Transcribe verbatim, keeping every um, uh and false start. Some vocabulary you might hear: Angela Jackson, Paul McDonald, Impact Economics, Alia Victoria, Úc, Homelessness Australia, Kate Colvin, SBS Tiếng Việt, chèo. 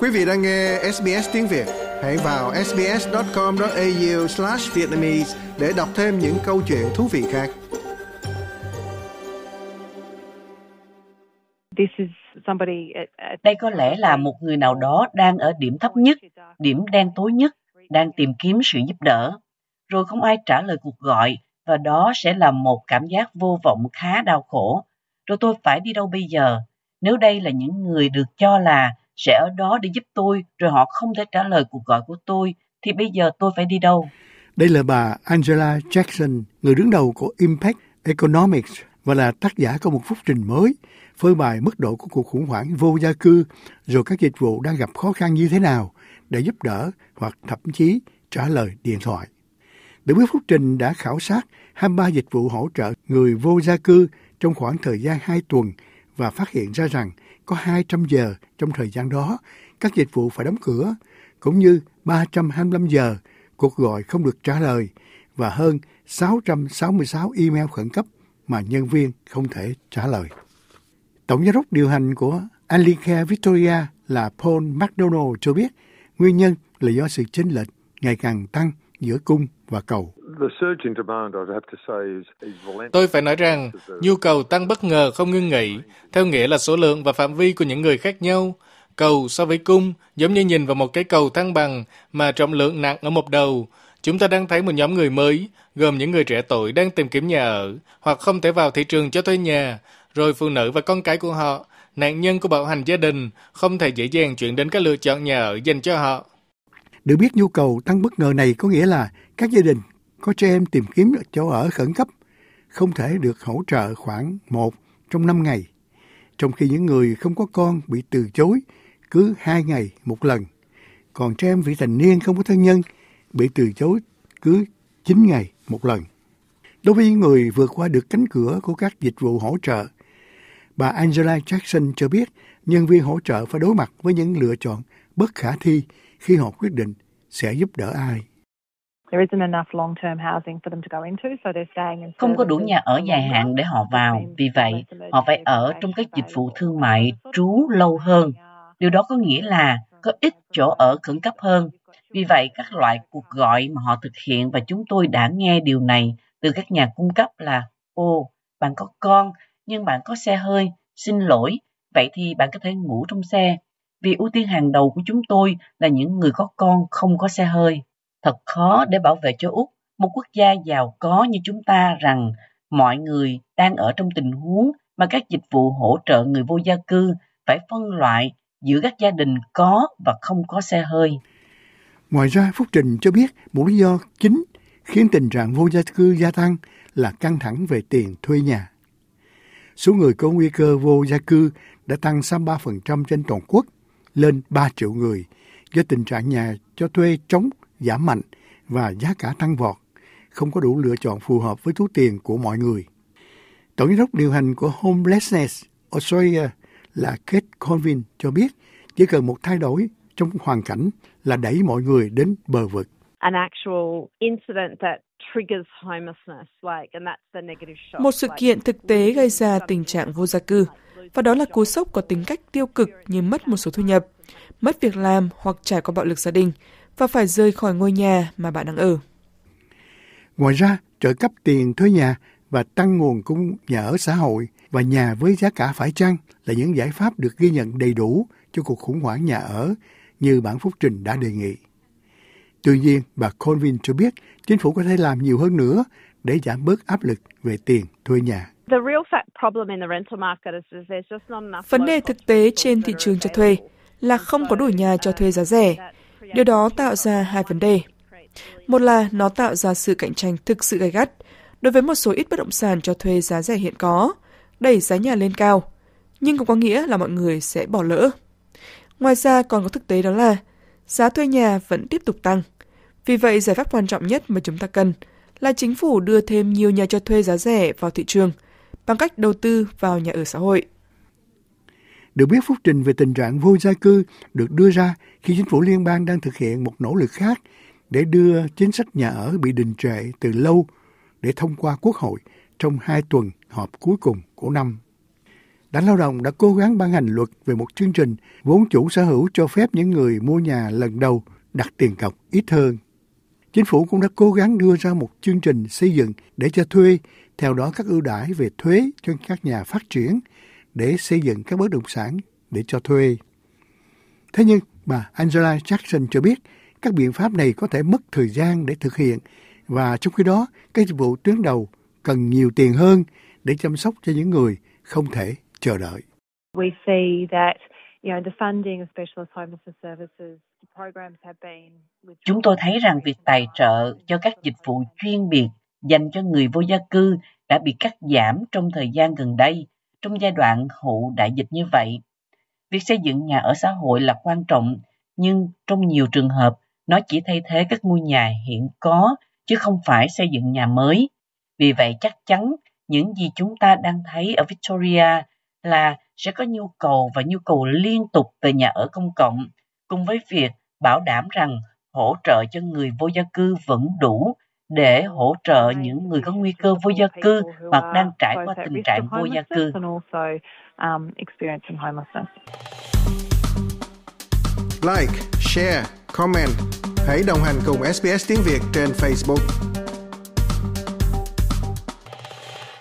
Quý vị đang nghe ét bê ét Tiếng Việt. Hãy vào ét bê ét chấm com chấm a u slash Vietnamese để đọc thêm những câu chuyện thú vị khác. Đây có lẽ là một người nào đó đang ở điểm thấp nhất, điểm đen tối nhất, đang tìm kiếm sự giúp đỡ. Rồi không ai trả lời cuộc gọi và đó sẽ là một cảm giác vô vọng khá đau khổ. Rồi tôi phải đi đâu bây giờ? Nếu đây là những người được cho là sẽ ở đó để giúp tôi, rồi họ không thể trả lời cuộc gọi của tôi, thì bây giờ tôi phải đi đâu? Đây là bà Angela Jackson, người đứng đầu của Impact Economics và là tác giả của một phúc trình mới, phơi bày mức độ của cuộc khủng hoảng vô gia cư, rồi các dịch vụ đang gặp khó khăn như thế nào để giúp đỡ hoặc thậm chí trả lời điện thoại. Để biết phúc trình đã khảo sát hai mươi ba dịch vụ hỗ trợ người vô gia cư trong khoảng thời gian hai tuần và phát hiện ra rằng có hai trăm giờ trong thời gian đó, các dịch vụ phải đóng cửa, cũng như ba trăm hai mươi lăm giờ, cuộc gọi không được trả lời và hơn sáu trăm sáu mươi sáu email khẩn cấp mà nhân viên không thể trả lời. Tổng giám đốc điều hành của Alia Victoria là Paul McDonald cho biết nguyên nhân là do sự chênh lệch ngày càng tăng giữa cung và cầu. Tôi phải nói rằng, nhu cầu tăng bất ngờ không ngưng nghỉ, theo nghĩa là số lượng và phạm vi của những người khác nhau. Cầu so với cung giống như nhìn vào một cái cầu thăng bằng mà trọng lượng nặng ở một đầu. Chúng ta đang thấy một nhóm người mới, gồm những người trẻ tuổi đang tìm kiếm nhà ở hoặc không thể vào thị trường cho thuê nhà, rồi phụ nữ và con cái của họ, nạn nhân của bạo hành gia đình, không thể dễ dàng chuyển đến các lựa chọn nhà ở dành cho họ. Được biết nhu cầu tăng bất ngờ này có nghĩa là các gia đình có trẻ em tìm kiếm chỗ ở khẩn cấp không thể được hỗ trợ khoảng một trong năm ngày, trong khi những người không có con bị từ chối cứ hai ngày một lần, còn trẻ em vị thành niên không có thân nhân bị từ chối cứ chín ngày một lần. Đối với những người vượt qua được cánh cửa của các dịch vụ hỗ trợ, bà Angela Jackson cho biết nhân viên hỗ trợ phải đối mặt với những lựa chọn bất khả thi khi họ quyết định sẽ giúp đỡ ai. Không có đủ nhà ở dài hạn để họ vào, vì vậy họ phải ở trong các dịch vụ thương mại trú lâu hơn. Điều đó có nghĩa là có ít chỗ ở khẩn cấp hơn. Vì vậy, các loại cuộc gọi mà họ thực hiện, và chúng tôi đã nghe điều này từ các nhà cung cấp là: Ồ, bạn có con, nhưng bạn có xe hơi, xin lỗi, vậy thì bạn có thể ngủ trong xe. Vì ưu tiên hàng đầu của chúng tôi là những người có con không có xe hơi. Thật khó để bảo vệ châu Úc, một quốc gia giàu có như chúng ta, rằng mọi người đang ở trong tình huống mà các dịch vụ hỗ trợ người vô gia cư phải phân loại giữa các gia đình có và không có xe hơi. Ngoài ra, phúc trình cho biết một lý do chính khiến tình trạng vô gia cư gia tăng là căng thẳng về tiền thuê nhà. Số người có nguy cơ vô gia cư đã tăng sáu mươi ba phần trăm trên toàn quốc, lên ba triệu người, do tình trạng nhà cho thuê trống giảm mạnh và giá cả tăng vọt, không có đủ lựa chọn phù hợp với túi tiền của mọi người. Tổng giám đốc điều hành của Homelessness Australia là Kate Colvin cho biết chỉ cần một thay đổi trong hoàn cảnh là đẩy mọi người đến bờ vực. Một sự kiện thực tế gây ra tình trạng vô gia cư, và đó là cú sốc có tính cách tiêu cực như mất một số thu nhập, mất việc làm hoặc trải qua bạo lực gia đình, và phải rời khỏi ngôi nhà mà bạn đang ở. Ngoài ra, trợ cấp tiền thuê nhà và tăng nguồn cung nhà ở xã hội và nhà với giá cả phải chăng là những giải pháp được ghi nhận đầy đủ cho cuộc khủng hoảng nhà ở như bản phúc trình đã đề nghị. Tuy nhiên, bà Colvin cho biết chính phủ có thể làm nhiều hơn nữa để giảm bớt áp lực về tiền thuê nhà. Vấn đề thực tế trên thị trường cho thuê là không có đủ nhà cho thuê giá rẻ. Điều đó tạo ra hai vấn đề. Một là nó tạo ra sự cạnh tranh thực sự gay gắt đối với một số ít bất động sản cho thuê giá rẻ hiện có, đẩy giá nhà lên cao, nhưng cũng có nghĩa là mọi người sẽ bỏ lỡ. Ngoài ra còn có thực tế đó là giá thuê nhà vẫn tiếp tục tăng. Vì vậy, giải pháp quan trọng nhất mà chúng ta cần là chính phủ đưa thêm nhiều nhà cho thuê giá rẻ vào thị trường bằng cách đầu tư vào nhà ở xã hội. Được biết, phúc trình về tình trạng vô gia cư được đưa ra khi chính phủ liên bang đang thực hiện một nỗ lực khác để đưa chính sách nhà ở bị đình trệ từ lâu để thông qua Quốc hội trong hai tuần họp cuối cùng của năm. Đảng Lao động đã cố gắng ban hành luật về một chương trình vốn chủ sở hữu cho phép những người mua nhà lần đầu đặt tiền cọc ít hơn. Chính phủ cũng đã cố gắng đưa ra một chương trình xây dựng để cho thuê, theo đó các ưu đãi về thuế cho các nhà phát triển để xây dựng các bất động sản để cho thuê. Thế nhưng, bà Angela Jackson cho biết các biện pháp này có thể mất thời gian để thực hiện và trong khi đó các dịch vụ tuyến đầu cần nhiều tiền hơn để chăm sóc cho những người không thể chờ đợi. We see that, you know, the funding of specialist homelessness services programs have been. Chúng tôi thấy rằng việc tài trợ cho các dịch vụ chuyên biệt dành cho người vô gia cư đã bị cắt giảm trong thời gian gần đây, trong giai đoạn hậu đại dịch như vậy. Việc xây dựng nhà ở xã hội là quan trọng, nhưng trong nhiều trường hợp, nó chỉ thay thế các ngôi nhà hiện có, chứ không phải xây dựng nhà mới. Vì vậy chắc chắn những gì chúng ta đang thấy ở Victoria là sẽ có nhu cầu và nhu cầu liên tục về nhà ở công cộng, cùng với việc bảo đảm rằng hỗ trợ cho người vô gia cư vẫn đủ để hỗ trợ những người có nguy cơ vô gia cư hoặc đang trải qua tình trạng vô gia cư. Like, share, comment. Hãy đồng hành cùng ét bê ét Tiếng Việt trên Facebook.